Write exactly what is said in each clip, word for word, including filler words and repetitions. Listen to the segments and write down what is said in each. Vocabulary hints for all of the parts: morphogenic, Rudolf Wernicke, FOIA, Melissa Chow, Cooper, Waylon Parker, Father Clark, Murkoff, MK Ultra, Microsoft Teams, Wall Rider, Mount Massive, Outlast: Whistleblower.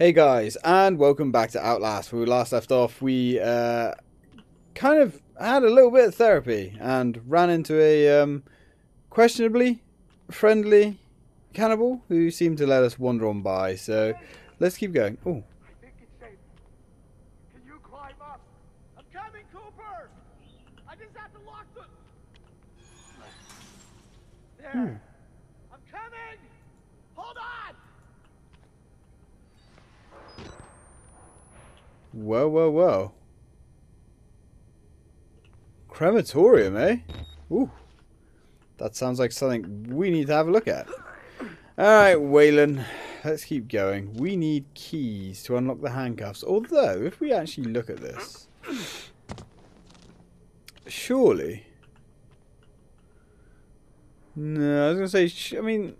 Hey guys, and welcome back to Outlast. When we last left off, we uh, kind of had a little bit of therapy and ran into a um, questionably friendly cannibal who seemed to let us wander on by. So let's keep going. Oh, I think it's safe. Can you climb up? I'm coming, Cooper. I just have to lock the. There. Hmm. I'm coming. Hold on. Whoa, whoa, whoa. Crematorium, eh? Ooh. That sounds like something we need to have a look at. Alright, Waylon. Let's keep going. We need keys to unlock the handcuffs. Although, if we actually look at this... Surely... No, I was going to say... Sh I mean...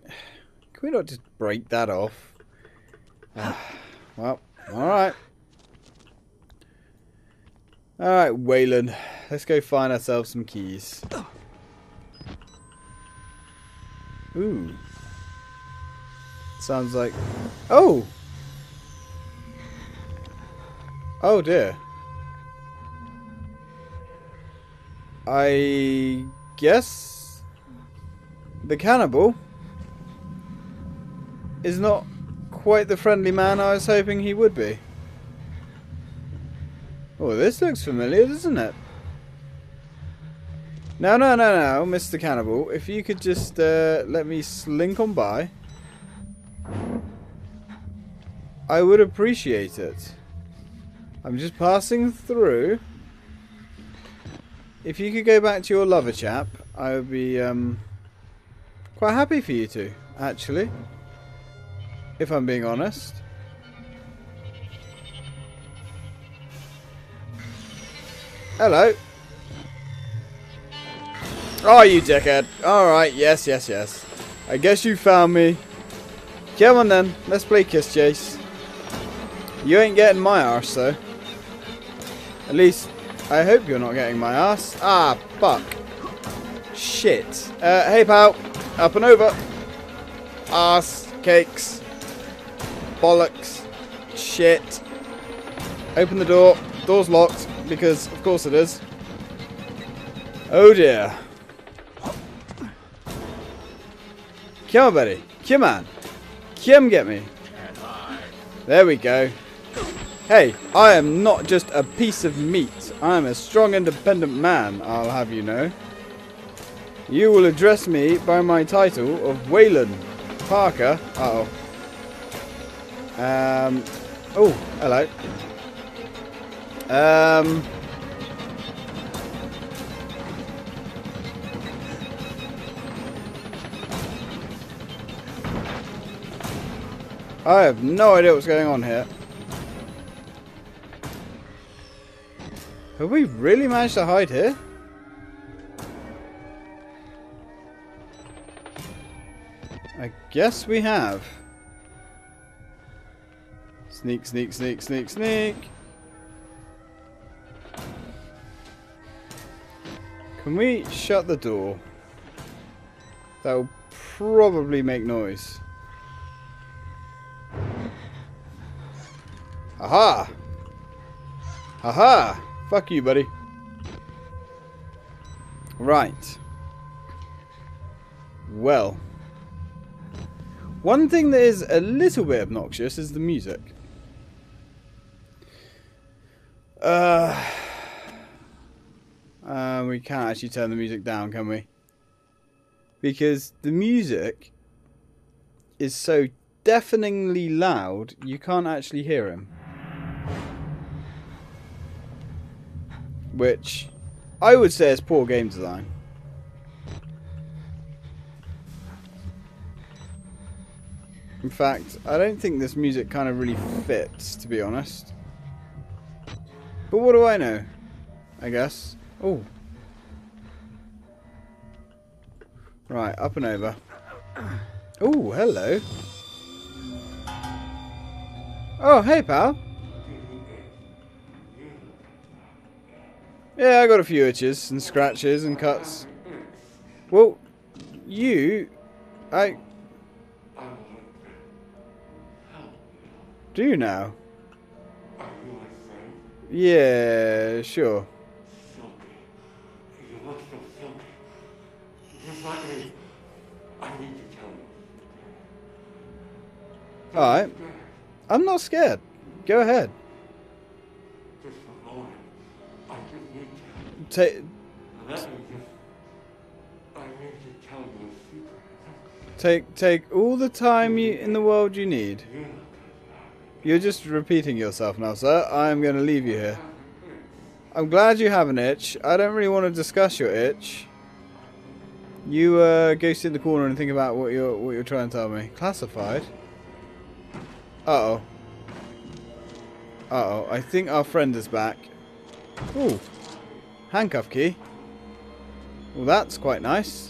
Can we not just break that off? Ah, well, alright. Alright, Waylon, let's go find ourselves some keys. Ooh. Sounds like... Oh! Oh dear. I guess the cannibal is not quite the friendly man I was hoping he would be. Oh, this looks familiar, doesn't it? No, no, no, no, Mister Cannibal. If you could just uh, let me slink on by, I would appreciate it. I'm just passing through. If you could go back to your lover chap, I would be um, quite happy for you to, actually. If I'm being honest. Hello. Oh, you dickhead. Alright, yes, yes, yes. I guess you found me. Come on then, let's play Kiss Chase. You ain't getting my arse, though. At least, I hope you're not getting my arse. Ah, fuck. Shit. Uh, hey, pal. Up and over. Arse. Cakes. Bollocks. Shit. Open the door. Door's locked. Because, of course it is. Oh dear. Come on, buddy. Come on. Come get me. There we go. Hey, I am not just a piece of meat. I am a strong, independent man, I'll have you know. You will address me by my title of Waylon Parker. Uh oh. Um. Oh, hello. Um, I have no idea what's going on here. Have we really managed to hide here? I guess we have. Sneak, sneak, sneak, sneak, sneak. Can we shut the door? That will probably make noise. Aha! Aha! Fuck you, buddy. Right. Well. One thing that is a little bit obnoxious is the music. Uh... Uh, we can't actually turn the music down, can we? Because the music is so deafeningly loud, you can't actually hear him. Which, I would say is poor game design. In fact, I don't think this music kind of really fits, to be honest. But what do I know? I guess. Oh. Right, up and over. Oh, hello. Oh, hey, pal. Yeah, I got a few itches and scratches and cuts. Well, you... I... Do you now? Are you my friend? Yeah, sure. You look so silly. Just like me. I need to tell you. Alright. I'm not scared. Go ahead. Just for a moment. I just need to. Take. Let me just. I need to tell you a secret. Take, take all the time you, in the world you need. You're just repeating yourself now, sir. I'm going to leave you here. I'm glad you have an itch. I don't really want to discuss your itch. You uh, go sit in the corner and think about what you're what you're trying to tell me. Classified. Uh oh. Uh oh. I think our friend is back. Ooh, handcuff key. Well, that's quite nice.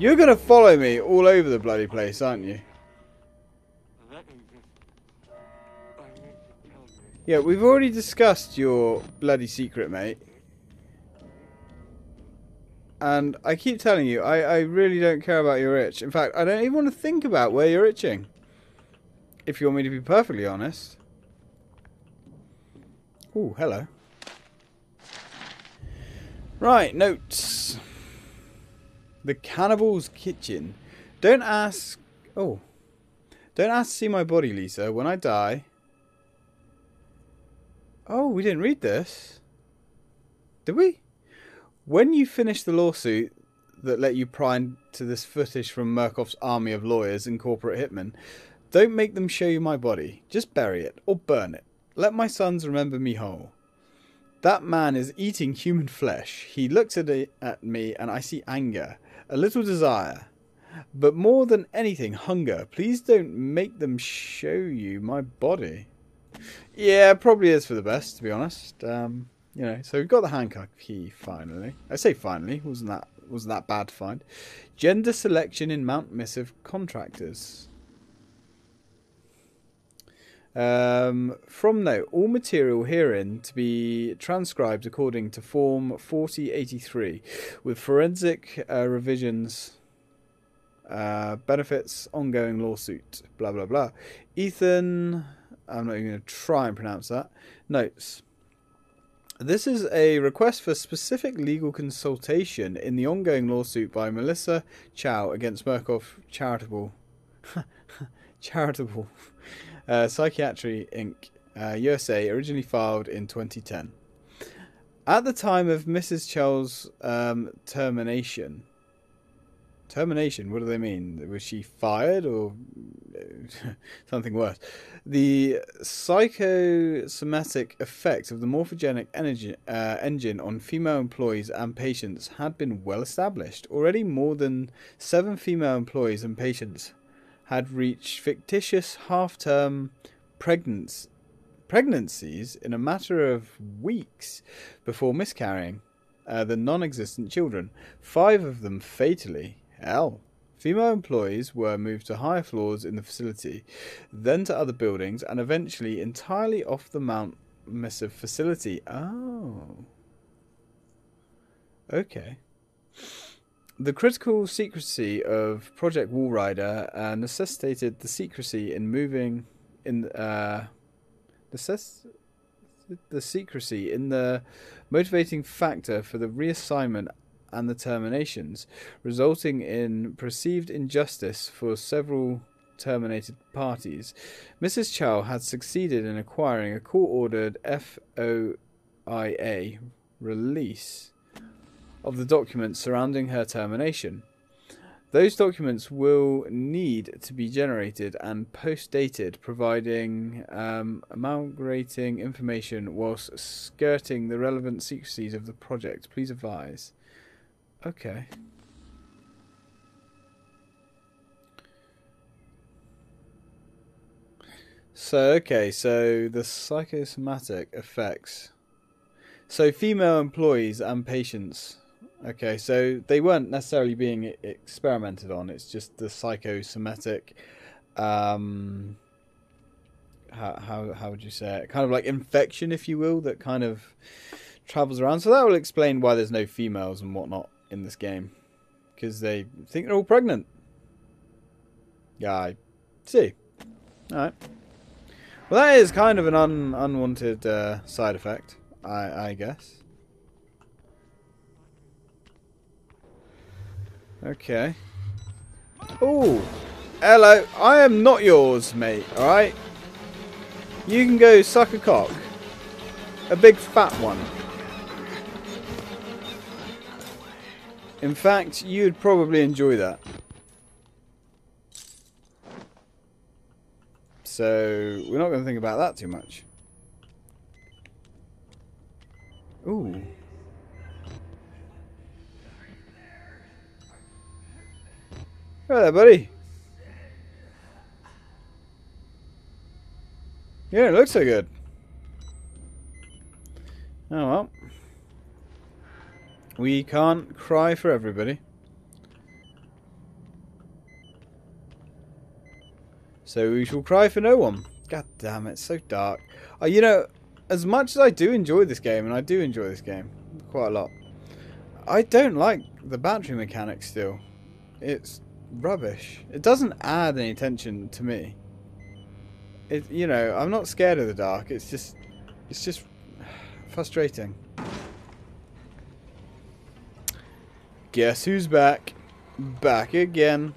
You're gonna follow me all over the bloody place, aren't you? Yeah, we've already discussed your bloody secret, mate. And I keep telling you, I, I really don't care about your itch. In fact, I don't even want to think about where you're itching. If you want me to be perfectly honest. Ooh, hello. Right, notes. The Cannibal's Kitchen. Don't ask... Oh. Don't ask to see my body, Lisa. When I die... Oh, we didn't read this. Did we? When you finish the lawsuit that let you pry into this footage from Murkoff's army of lawyers and corporate hitmen, don't make them show you my body. Just bury it or burn it. Let my sons remember me whole. That man is eating human flesh. He looks at, it, at me and I see anger, a little desire, but more than anything, hunger. Please don't make them show you my body. Yeah, probably is for the best, to be honest. Um, you know, so we've got the handcuff key finally. I say finally, wasn't that wasn't that bad to find? Gender selection in Mount Massive contractors. Um, from note, all material herein to be transcribed according to Form forty eighty-three, with forensic uh, revisions. Uh, benefits ongoing lawsuit. Blah blah blah. Ethan. I'm not even going to try and pronounce that. Notes. This is a request for specific legal consultation in the ongoing lawsuit by Melissa Chow against Murkoff Charitable Charitable uh, Psychiatry Incorporated. Uh, U S A, originally filed in twenty ten. At the time of Missus Chow's um, termination. Termination, what do they mean? Was she fired or something worse? The psychosomatic effect of the morphogenic energy, uh, engine on female employees and patients had been well established. Already more than seven female employees and patients had reached fictitious half-term pregnanc pregnancies in a matter of weeks before miscarrying uh, the non-existent children, five of them fatally. Hell. Female employees were moved to higher floors in the facility, then to other buildings, and eventually entirely off the Mount Massive facility. Oh. Okay. The critical secrecy of Project Wall Rider uh, necessitated the secrecy in moving in uh, necess the secrecy in the motivating factor for the reassignment and the terminations, resulting in perceived injustice for several terminated parties. Missus Chow had succeeded in acquiring a court-ordered F O I A release of the documents surrounding her termination. Those documents will need to be generated and post-dated, providing um, amalgamating information whilst skirting the relevant secrecies of the project. Please advise. Okay. So, okay, so the psychosomatic effects. So female employees and patients. Okay, so they weren't necessarily being experimented on. It's just the psychosomatic, um, how, how, how would you say it? Kind of like infection, if you will, that kind of travels around. So that will explain why there's no females and whatnot in this game, because they think they're all pregnant. I see. Alright. Well, that is kind of an un unwanted uh, side effect, I, I guess. Okay. Oh, hello. I am not yours, mate, alright? You can go suck a cock. A big fat one. In fact, you'd probably enjoy that. So, we're not going to think about that too much. Ooh. Hello there, buddy. You don't look so good. Oh well. We can't cry for everybody. So we shall cry for no one. God damn it, it's so dark. Uh, you know, as much as I do enjoy this game, and I do enjoy this game quite a lot, I don't like the battery mechanic still. It's rubbish. It doesn't add any tension to me. It, you know, I'm not scared of the dark. It's just, it's just frustrating. Guess who's back? Back again.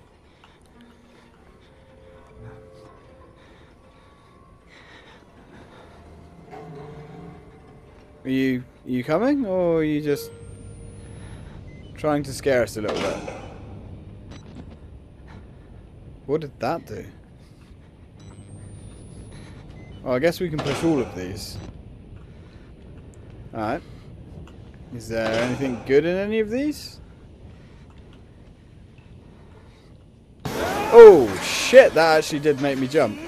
Are you, are you coming, or are you just trying to scare us a little bit? What did that do? Oh, I guess we can push all of these. Alright. Is there anything good in any of these? Oh, shit, that actually did make me jump.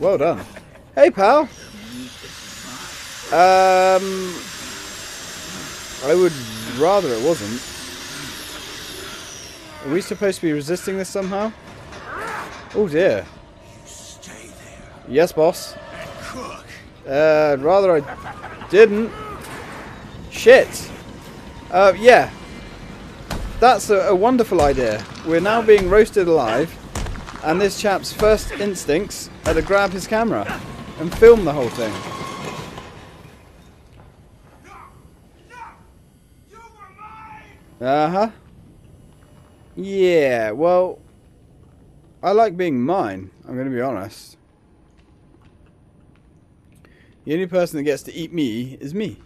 Well done. Hey, pal. Um, I would rather it wasn't. Are we supposed to be resisting this somehow? Oh dear. You stay there. Yes, boss. And cook. Uh, I'd rather I didn't. Shit. Uh, yeah. That's a, a wonderful idea. We're now being roasted alive, and this chap's first instincts are to grab his camera and film the whole thing. Uh-huh. Yeah, well, I like being mine, I'm going to be honest. The only person that gets to eat me is me.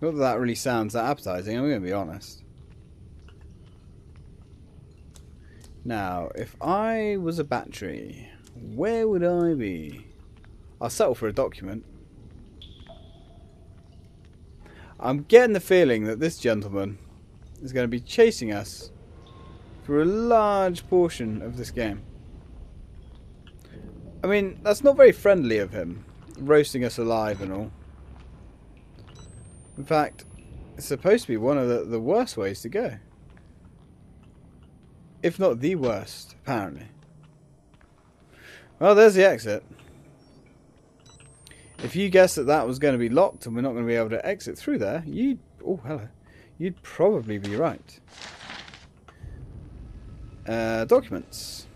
Not that that really sounds that appetizing, I'm going to be honest. Now, if I was a battery, where would I be? I'll settle for a document. I'm getting the feeling that this gentleman is going to be chasing us for a large portion of this game. I mean, that's not very friendly of him, roasting us alive and all. In fact, it's supposed to be one of the, the worst ways to go. If not the worst, apparently. Well, there's the exit. If you guessed that that was going to be locked and we're not going to be able to exit through there, you'd... Oh, hello. You'd probably be right. Uh, documents.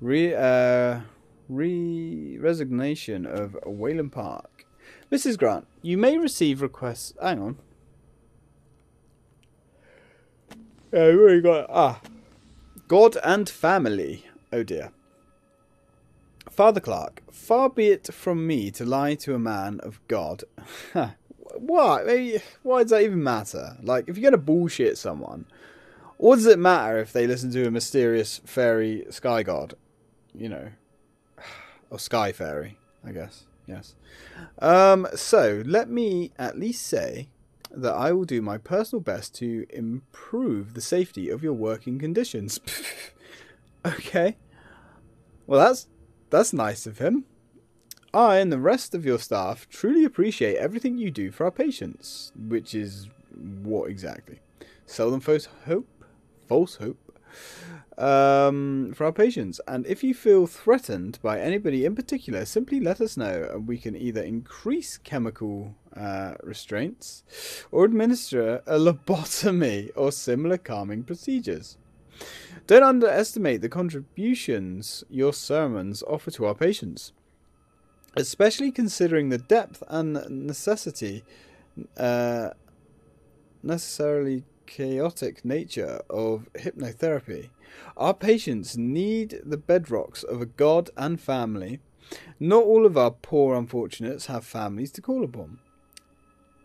Re... Uh, re... Resignation of Waylon Park. Missus Grant, you may receive requests... Hang on. Yeah, we've already got... Ah. God and family. Oh, dear. Father Clark, far be it from me to lie to a man of God. What? Maybe, why does that even matter? Like, if you're going to bullshit someone, what does it matter if they listen to a mysterious fairy sky god? You know. Or sky fairy, I guess. Yes. Um, so, let me at least say that I will do my personal best to improve the safety of your working conditions. Okay. Well, that's... That's nice of him. I and the rest of your staff truly appreciate everything you do for our patients. Which is what exactly? Sell them false hope? False hope? um, for our patients. And if you feel threatened by anybody in particular, simply let us know, and we can either increase chemical uh, restraints or administer a lobotomy or similar calming procedures. Don't underestimate the contributions your sermons offer to our patients, especially considering the depth and necessity, uh, necessarily chaotic nature of hypnotherapy. Our patients need the bedrocks of a God and family. Not all of our poor unfortunates have families to call upon.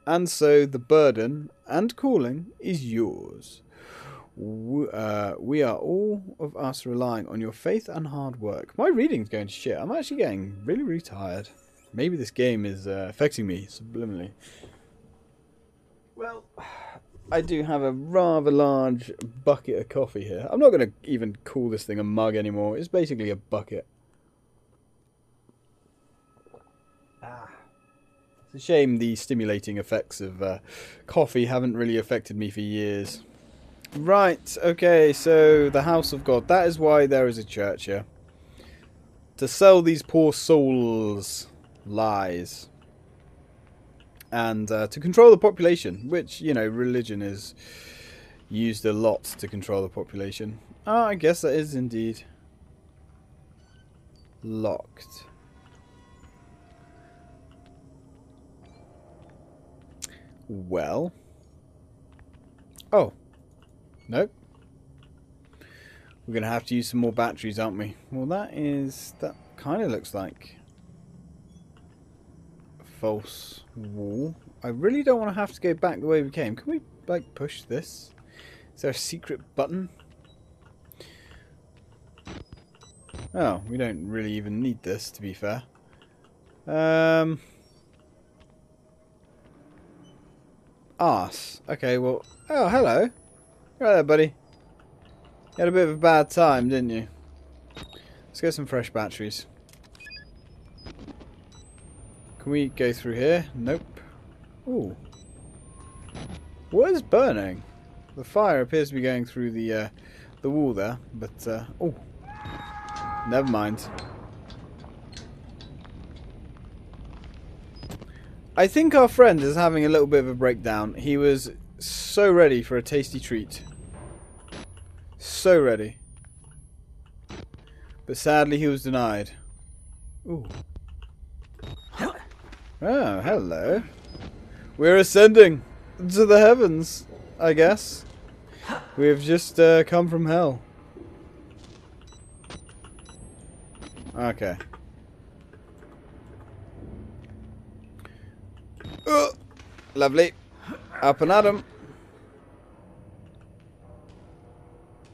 And so the burden and calling is yours. Uh, we are all of us relying on your faith and hard work. My reading's going to shit. I'm actually getting really, really tired. Maybe this game is uh, affecting me subliminally. Well, I do have a rather large bucket of coffee here. I'm not going to even call this thing a mug anymore. It's basically a bucket. Ah. It's a shame the stimulating effects of uh, coffee haven't really affected me for years. Right, okay, so the house of God. That is why there is a church here. To sell these poor souls lies. And uh, to control the population, which, you know, religion is used a lot to control the population. Ah, I guess that is indeed locked. Well. Oh. Nope. We're going to have to use some more batteries, aren't we? Well, that is... that kind of looks like a false wall. I really don't want to have to go back the way we came. Can we, like, push this? Is there a secret button? Oh, we don't really even need this, to be fair. Um... Arse. Okay, well... Oh, hello. Right there, buddy. You had a bit of a bad time, didn't you? Let's get some fresh batteries. Can we go through here? Nope. Ooh. What is burning? The fire appears to be going through the uh, the wall there, but uh, oh, never mind. I think our friend is having a little bit of a breakdown. He was so ready for a tasty treat. So ready. But sadly he was denied. Ooh. Oh, hello. We're ascending to the heavens, I guess. We have just uh, come from hell. Okay. Oh, lovely. Up and at 'em.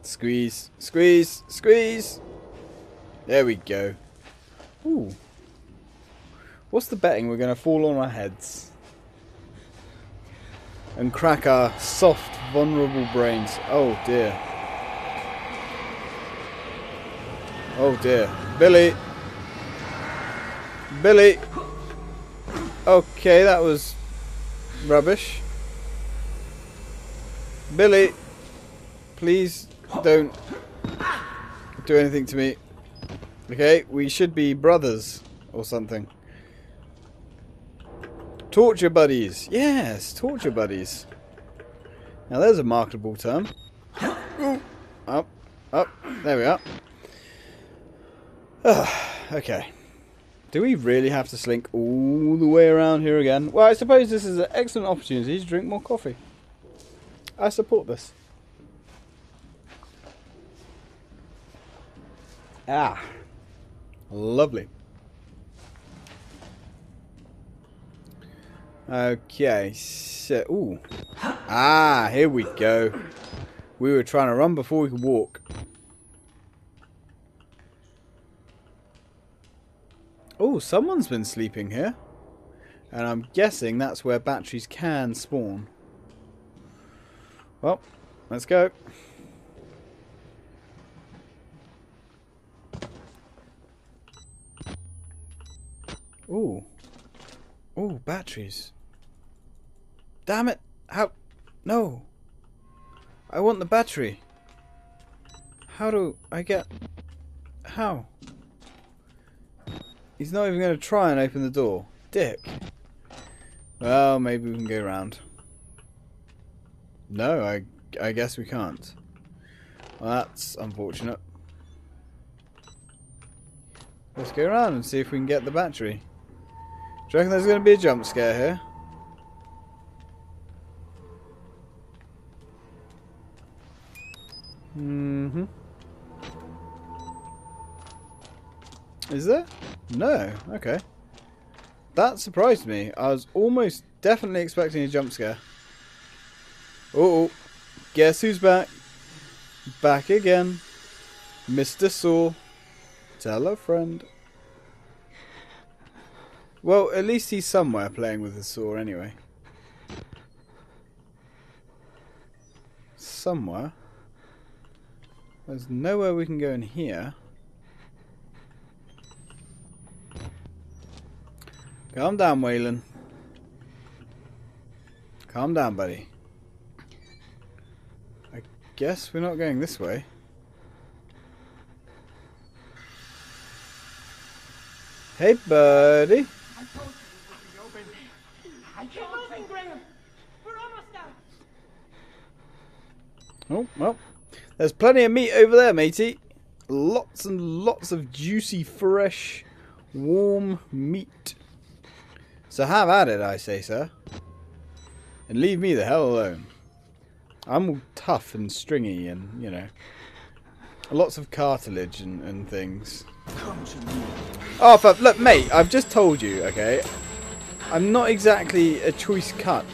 Squeeze, squeeze, squeeze. There we go. Ooh. What's the betting? We're going to fall on our heads. And crack our soft, vulnerable brains. Oh, dear. Oh, dear. Billy. Billy. Okay, that was rubbish. Billy. Please. Don't do anything to me. Okay, we should be brothers or something. Torture buddies. Yes, torture buddies. Now there's a marketable term. Ooh. Up, up. There we are. Ugh, okay. Do we really have to slink all the way around here again? Well, I suppose this is an excellent opportunity to drink more coffee. I support this. Ah, lovely. Okay, so, ooh. Ah, here we go. We were trying to run before we could walk. Oh, someone's been sleeping here. And I'm guessing that's where batteries can spawn. Well, let's go. Ooh. Ooh, batteries. Damn it! How? No! I want the battery. How do I get... How? He's not even going to try and open the door. Dick. Well, maybe we can go round. No, I, I guess we can't. Well, that's unfortunate. Let's go around and see if we can get the battery. Do you reckon there's going to be a jump scare here? Mm-hmm. Is there? No. Okay. That surprised me. I was almost definitely expecting a jump scare. Uh-oh. Guess who's back? Back again. Mister Saw. Tell a friend. Well, at least he's somewhere playing with the saw anyway. Somewhere? There's nowhere we can go in here. Calm down, Waylon. Calm down, buddy. I guess we're not going this way. Hey, buddy. I told you it would be open. I can't open, Graham. We're almost out. Oh, well. There's plenty of meat over there, matey. Lots and lots of juicy, fresh, warm meat. So have at it, I say, sir. And leave me the hell alone. I'm all tough and stringy and, you know, lots of cartilage and, and things. Come to me. Oh, but look, mate, I've just told you, okay? I'm not exactly a choice cut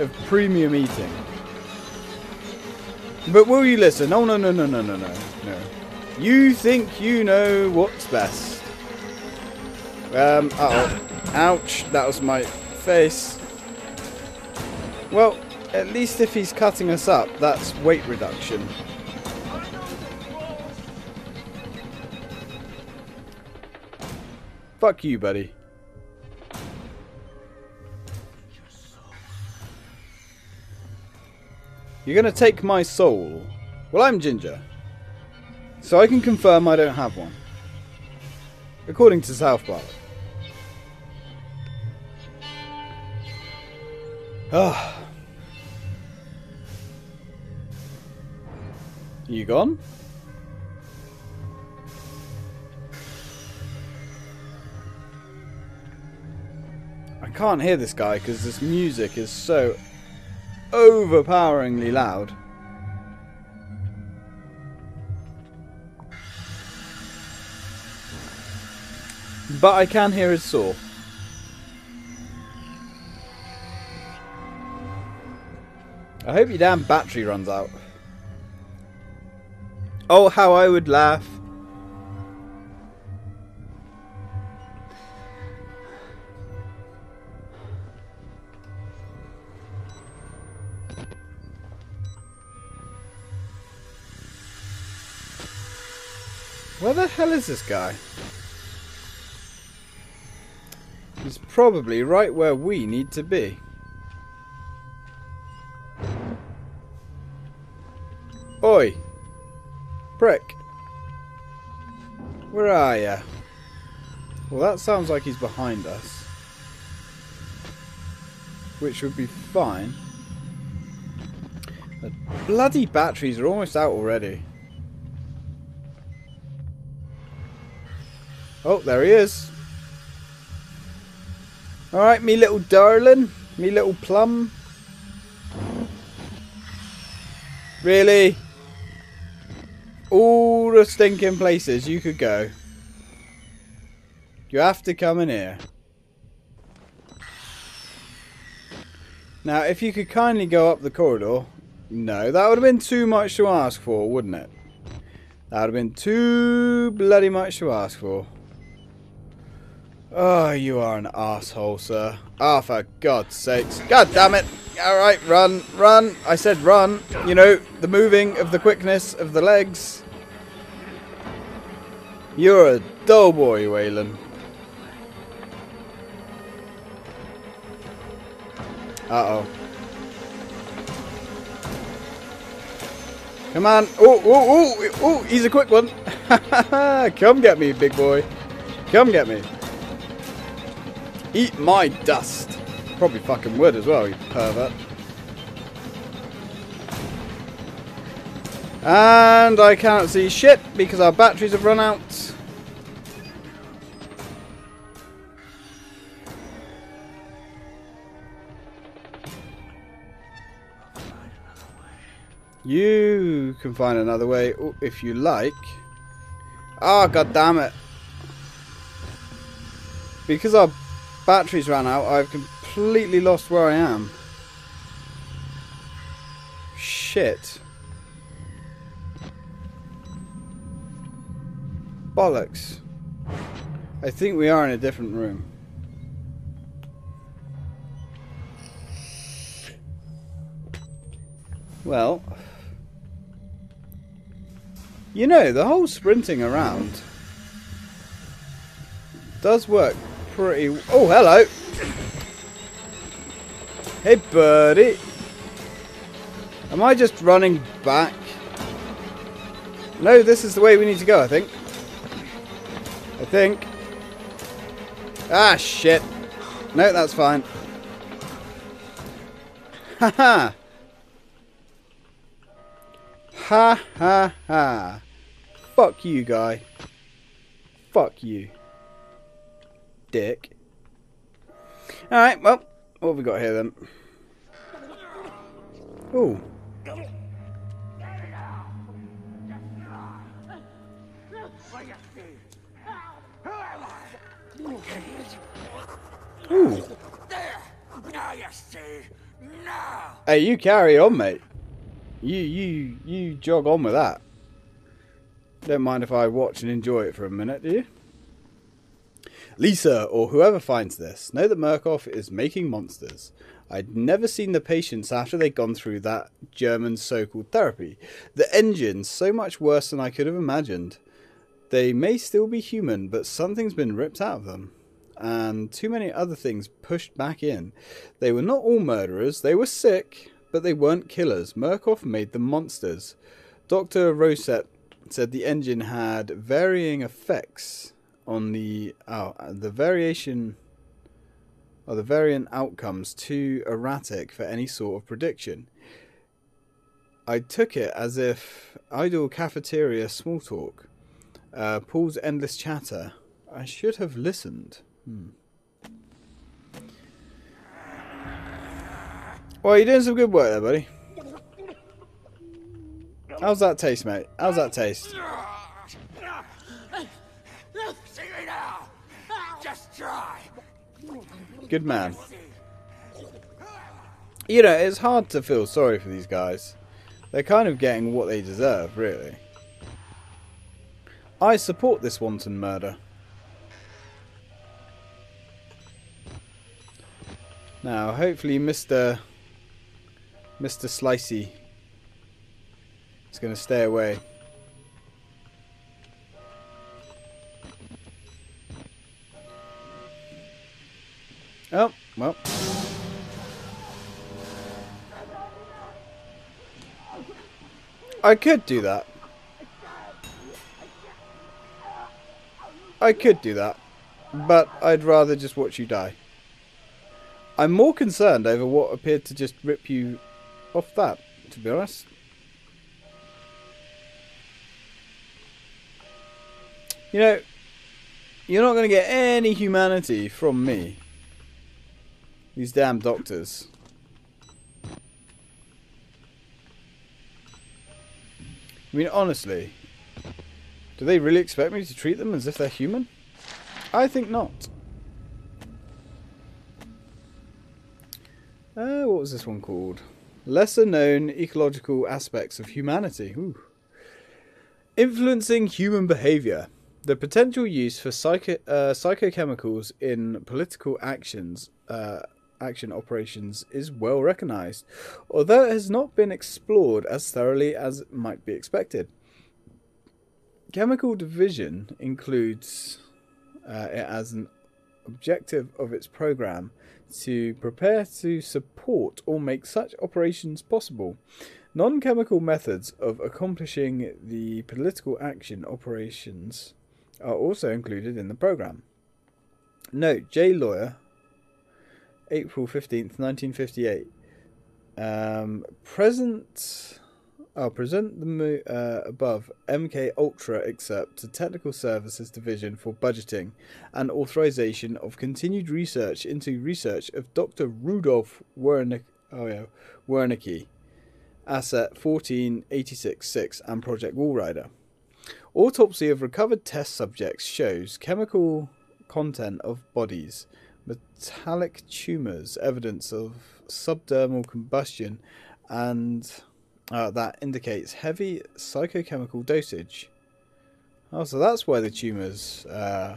of premium eating. But will you listen? Oh, no, no, no, no, no, no, no. You think you know what's best. Um, uh-oh. Ouch, that was my face. Well, at least if he's cutting us up, that's weight reduction. Fuck you, buddy. You're gonna take my soul. Well, I'm Ginger. So I can confirm I don't have one. According to South Park. Ah. You gone? I can't hear this guy because this music is so overpoweringly loud. But I can hear his saw. I hope your damn battery runs out. Oh, how I would laugh. Where the hell is this guy? He's probably right where we need to be. Oi! Prick! Where are ya? Well, that sounds like he's behind us. Which would be fine. The bloody batteries are almost out already. Oh, there he is. Alright, me little darling. Me little plum. Really? All the stinking places you could go. You have to come in here. Now, if you could kindly go up the corridor. No, that would have been too much to ask for, wouldn't it? That would have been too bloody much to ask for. Oh, you are an asshole, sir. Ah, oh, for God's sakes. God damn it. Alright, run, run. I said run. You know, the moving of the quickness of the legs. You're a dull boy, Waylon. Uh-oh. Come on. Oh, oh, oh, oh, he's a quick one. Come get me, big boy. Come get me. Eat my dust. Probably fucking would as well, you pervert. And I can't see shit because our batteries have run out. You can find another way if you like. Oh, god damn it. Because our batteries ran out, I've completely lost where I am. Shit. Bollocks. I think we are in a different room. Well, you know, the whole sprinting around does work pretty w- oh, hello. Hey, birdie. Am I just running back? No, this is the way we need to go, I think. I think. Ah, shit. No, that's fine. Ha ha. Ha ha ha. Fuck you, guy. Fuck you. Dick. Alright, well, what have we got here then? Ooh. Ooh. There. Now you see. Now. Hey, you carry on, mate. You you you jog on with that. Don't mind if I watch and enjoy it for a minute, do you? Lisa, or whoever finds this, know that Murkoff is making monsters. I'd never seen the patients after they'd gone through that German so-called therapy. The engine's so much worse than I could have imagined. They may still be human, but something's been ripped out of them. And too many other things pushed back in. They were not all murderers, they were sick, but they weren't killers. Murkoff made them monsters. Doctor Rosette said the engine had varying effects on the oh, the variation or the variant outcomes too erratic for any sort of prediction. I took it as if idle cafeteria small talk, uh, Paul's endless chatter. I should have listened. Hmm. Well, you're doing some good work there, buddy. How's that taste, mate? How's that taste? See me now. Just try. Good man. You know, it's hard to feel sorry for these guys. They're kind of getting what they deserve, really. I support this wanton murder. Now, hopefully Mister Mister Slicey is going to stay away. Oh, well. I could do that. I could do that. But I'd rather just watch you die. I'm more concerned over what appeared to just rip you off that, to be honest. You know, you're not going to get any humanity from me. These damn doctors. I mean, honestly, do they really expect me to treat them as if they're human? I think not. Uh, what was this one called? Lesser known ecological aspects of humanity. Ooh. Influencing human behaviour. The potential use for psycho uh, psychochemicals in political actions, uh, action operations is well recognised, although it has not been explored as thoroughly as might be expected. Chemical division includes uh, it as an objective of its programme to prepare to support or make such operations possible. Non-chemical methods of accomplishing the political action operations are also included in the program. Note, J. Lawyer, April fifteenth, nineteen fifty-eight. Um, present... I'll present the uh, above M K Ultra excerpt to Technical Services Division for budgeting and authorization of continued research into research of Doctor Rudolf Wernicke, oh yeah, Wernicke, Asset one four eight six six and Project Wall Rider. Autopsy of recovered test subjects shows chemical content of bodies, metallic tumors, evidence of subdermal combustion, and... Uh, that indicates heavy psychochemical dosage. Oh, so that's why the tumours uh,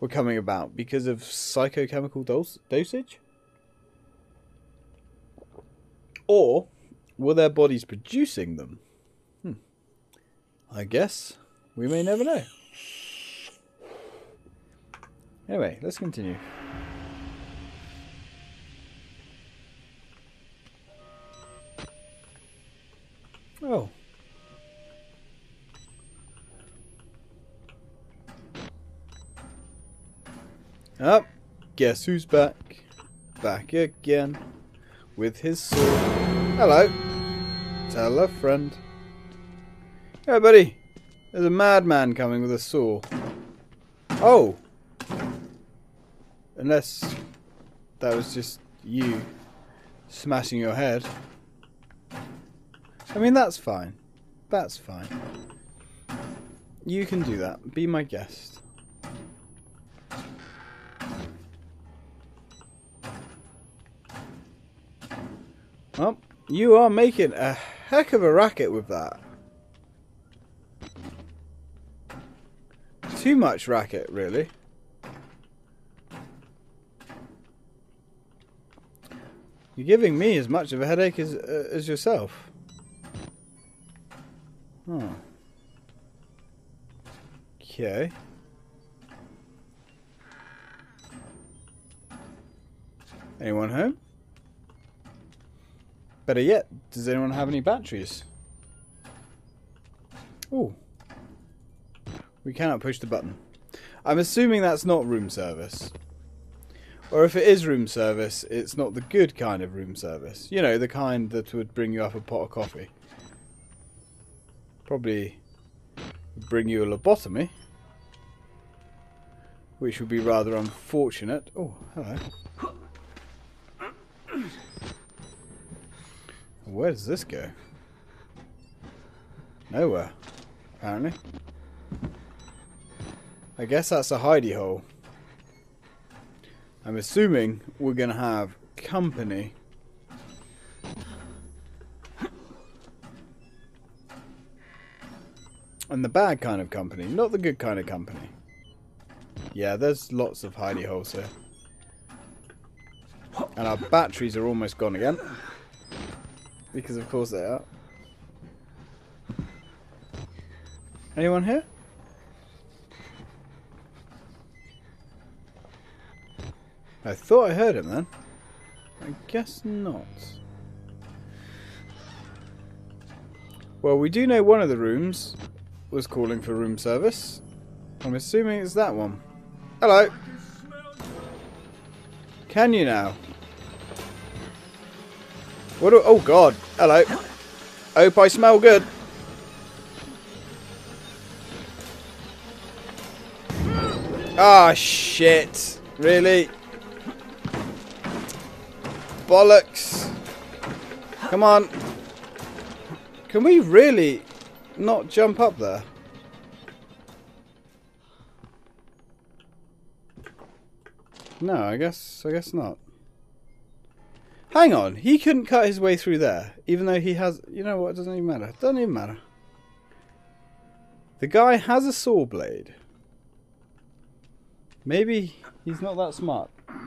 were coming about, because of psychochemical dos dosage? Or were their bodies producing them? Hmm. I guess we may never know. Anyway, let's continue. Oh. Up. Oh, guess who's back? Back again. With his sword. Hello. Tell a friend. Hey, buddy. There's a madman coming with a saw. Oh. Unless that was just you smashing your head. I mean, that's fine. That's fine. You can do that. Be my guest. Well, you are making a heck of a racket with that. Too much racket, really. You're giving me as much of a headache as, uh, as yourself. Huh. Okay. Anyone home? Better yet, does anyone have any batteries? Ooh. We cannot push the button. I'm assuming that's not room service. Or if it is room service, it's not the good kind of room service. You know, the kind that would bring you up a pot of coffee. Probably bring you a lobotomy, which would be rather unfortunate. Oh, hello. Where does this go? Nowhere, apparently. I guess that's a hidey hole. I'm assuming we're going to have company. And the bad kind of company, not the good kind of company. Yeah, there's lots of hidey holes here. And our batteries are almost gone again. Because of course they are. Anyone here? I thought I heard him then. I guess not. Well, we do know one of the rooms was calling for room service. I'm assuming it's that one. Hello. Can you now? What do, oh god. Hello. Hope I smell good. Ah, shit. Really? Bollocks. Come on. Can we really... not jump up there? No, I guess I guess not. Hang on, he couldn't cut his way through there, even though he has, you know what, it doesn't even matter. It doesn't even matter. The guy has a saw blade. Maybe he's not that smart. I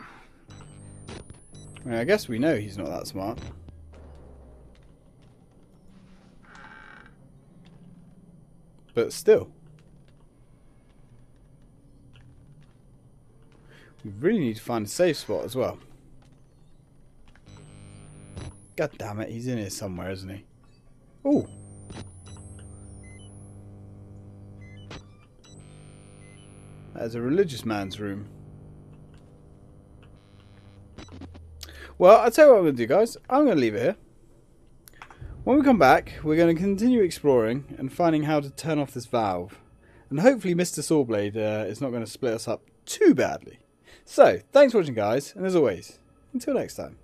mean, I guess we know he's not that smart. But still. We really need to find a safe spot as well. God damn it, he's in here somewhere, isn't he? Ooh. That is a religious man's room. Well, I'll tell you what I'm going to do, guys. I'm going to leave it here. When we come back, we're going to continue exploring and finding how to turn off this valve. And hopefully Mister Sawblade uh, is not going to split us up too badly. So, thanks for watching, guys. And as always, until next time.